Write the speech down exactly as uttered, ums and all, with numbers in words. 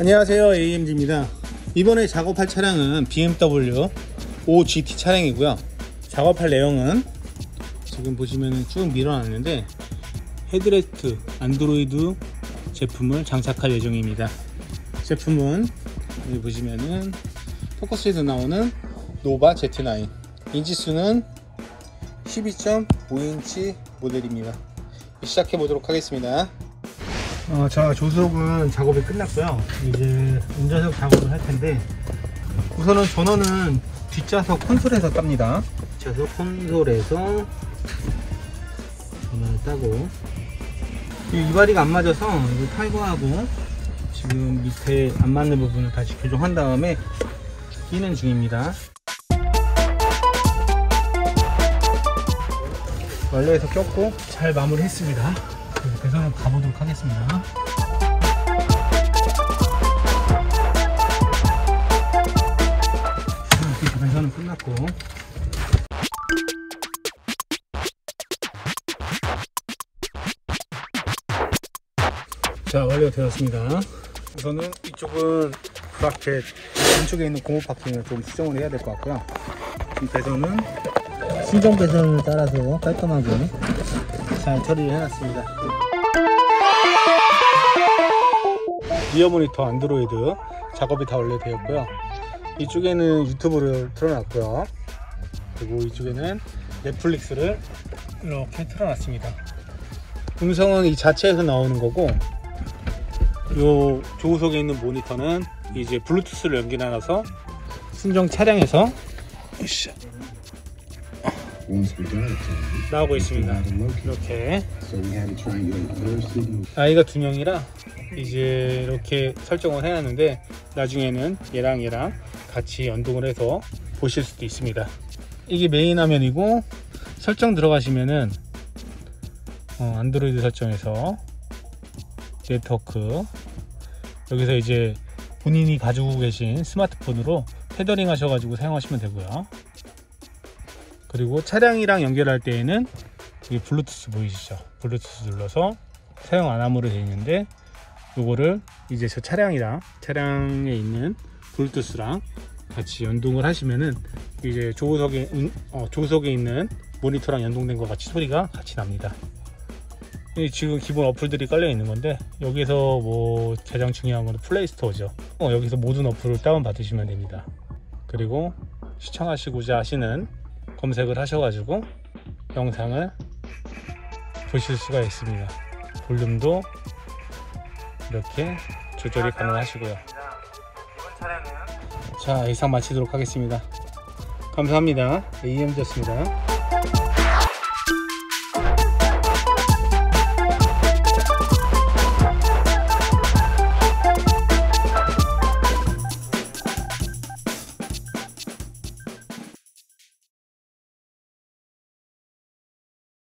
안녕하세요, 에이엠지입니다. 이번에 작업할 차량은 비엠더블유 오 지티 차량이고요. 작업할 내용은 지금 보시면 쭉 밀어놨는데 헤드레스트 안드로이드 제품을 장착할 예정입니다. 제품은 여기 보시면은 포커스에서 나오는 노바 지 나인, 인치수는 십이 점 오 인치 모델입니다. 시작해 보도록 하겠습니다. 어, 자, 조석은 작업이 끝났고요. 이제 운전석 작업을 할 텐데, 우선은 전원은 뒷좌석 콘솔에서 땁니다. 뒷좌석 콘솔에서 전원을 따고, 이발이가 안 맞아서 이거 탈거하고 지금 밑에 안 맞는 부분을 다시 교정한 다음에 끼는 중입니다. 완료해서 꼈고 잘 마무리했습니다. 그래서 한번 가보도록 하겠습니다. 이렇게 배선은 끝났고, 자, 완료가 되었습니다. 우선은 이쪽은 브라켓, 왼쪽에 있는 고무 바퀴는 좀 수정을 해야 될 것 같고요. 지금 배선은 순정 배선을 따라서 깔끔하게 잘 처리를 해놨습니다. 미어 모니터 안드로이드 작업이 다 원래 되었고요. 이쪽에는 유튜브를 틀어놨고요. 그리고 이쪽에는 넷플릭스를 이렇게 틀어놨습니다. 음성은 이 자체에서 나오는 거고, 요 조우석에 있는 모니터는 이제 블루투스를 연결해놔서 순정 차량에서 나오고 있습니다. 이렇게 아이가 두 명이라 이제 이렇게 설정을 해놨는데, 나중에는 얘랑 얘랑 같이 연동을 해서 보실 수도 있습니다. 이게 메인 화면이고, 설정 들어가시면은 어, 안드로이드 설정에서 네트워크, 여기서 이제 본인이 가지고 계신 스마트폰으로 테더링 하셔가지고 사용하시면 되고요. 그리고 차량이랑 연결할 때에는 이게 블루투스 보이시죠? 블루투스 눌러서 사용 안 함으로 되어 있는데, 요거를 이제 저 차량이랑 차량에 있는 블루투스랑 같이 연동을 하시면은 이제 조우석에, 어, 조우석에 있는 모니터랑 연동된 것 같이 소리가 같이 납니다. 지금 기본 어플들이 깔려 있는 건데, 여기서 뭐 가장 중요한 건 플레이스토어죠. 어, 여기서 모든 어플을 다운받으시면 됩니다. 그리고 시청하시고자 하시는 검색을 하셔가지고 영상을 보실 수가 있습니다. 볼륨도 이렇게 조절이 가능하시고요. 자, 이상 마치도록 하겠습니다. 감사합니다. 에이엠지였습니다.